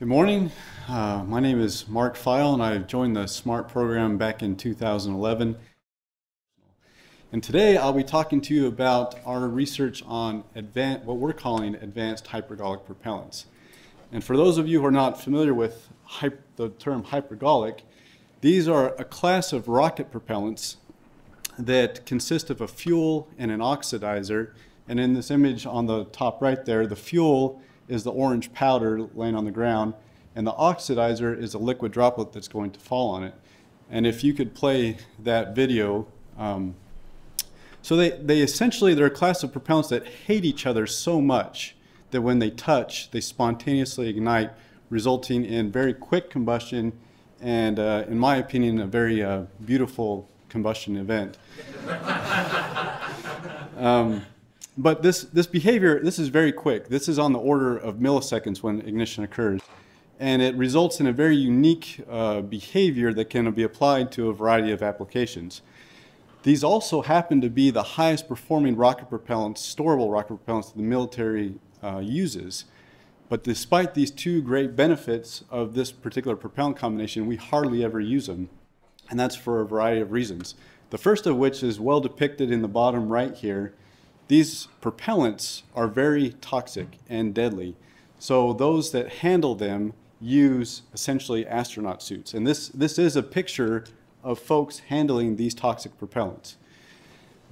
Good morning. My name is Mark Pfel, and I joined the SMART program back in 2011. And today I'll be talking to you about our research on what we're calling advanced hypergolic propellants. And for those of you who are not familiar with the term hypergolic, these are a class of rocket propellants that consist of a fuel and an oxidizer. And in this image on the top right there, the fuel is the orange powder laying on the ground, and the oxidizer is a liquid droplet that's going to fall on it. And if you could play that video. So they're a class of propellants that hate each other so much that when they touch, they spontaneously ignite, resulting in very quick combustion and, in my opinion, a very beautiful combustion event. But this behavior, this is very quick. This is on the order of milliseconds when ignition occurs. And it results in a very unique behavior that can be applied to a variety of applications. These also happen to be the highest performing rocket propellants, storable rocket propellants that the military uses. But despite these two great benefits of this particular propellant combination, we hardly ever use them. And that's for a variety of reasons. The first of which is well depicted in the bottom right here. These propellants are very toxic and deadly. So those that handle them use essentially astronaut suits. And this is a picture of folks handling these toxic propellants.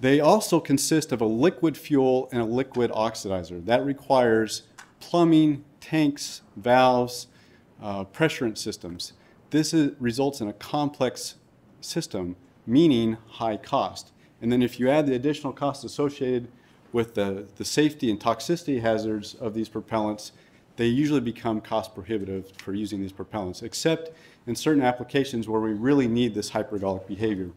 They also consist of a liquid fuel and a liquid oxidizer. That requires plumbing, tanks, valves, pressurant systems. This results in a complex system, meaning high cost. And then if you add the additional cost associated with the safety and toxicity hazards of these propellants, they usually become cost prohibitive for using these propellants, except in certain applications where we really need this hypergolic behavior.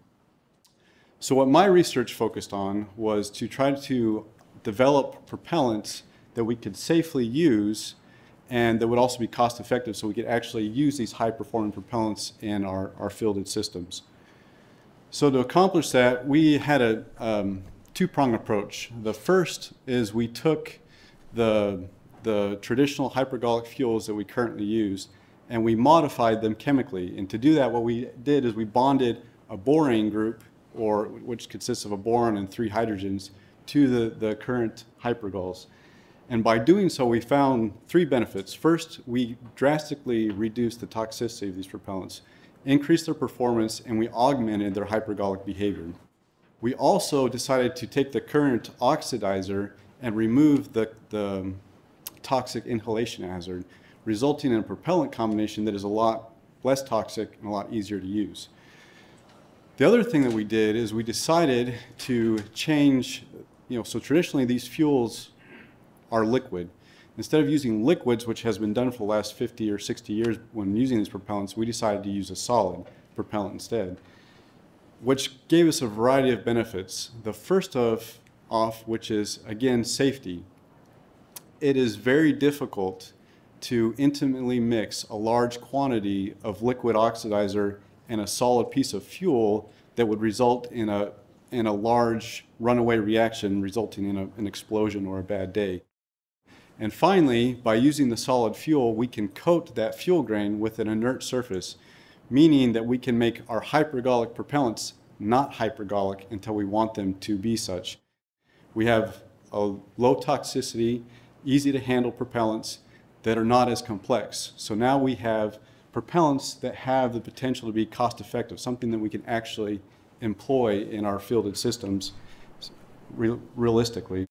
So what my research focused on was to try to develop propellants that we could safely use and that would also be cost effective so we could actually use these high performing propellants in our fielded systems. So to accomplish that, we had a two-pronged approach. The first is we took the traditional hypergolic fuels that we currently use and we modified them chemically. And to do that, what we did is we bonded a borane group, or which consists of a boron and three hydrogens, to the current hypergols. And by doing so, we found three benefits. First, we drastically reduced the toxicity of these propellants, increased their performance, and we augmented their hypergolic behavior. We also decided to take the current oxidizer and remove the toxic inhalation hazard, resulting in a propellant combination that is a lot less toxic and a lot easier to use. The other thing that we did is we decided to change, so traditionally these fuels are liquid. Instead of using liquids, which has been done for the last 50 or 60 years when using these propellants, we decided to use a solid propellant instead, which gave us a variety of benefits. The first off, which is, again, safety. It is very difficult to intimately mix a large quantity of liquid oxidizer and a solid piece of fuel that would result in a large runaway reaction, resulting in an explosion or a bad day. And finally, by using the solid fuel, we can coat that fuel grain with an inert surface, meaning that we can make our hypergolic propellants not hypergolic until we want them to be such. We have a low toxicity, easy to handle propellants that are not as complex. So now we have propellants that have the potential to be cost effective, something that we can actually employ in our fielded systems realistically.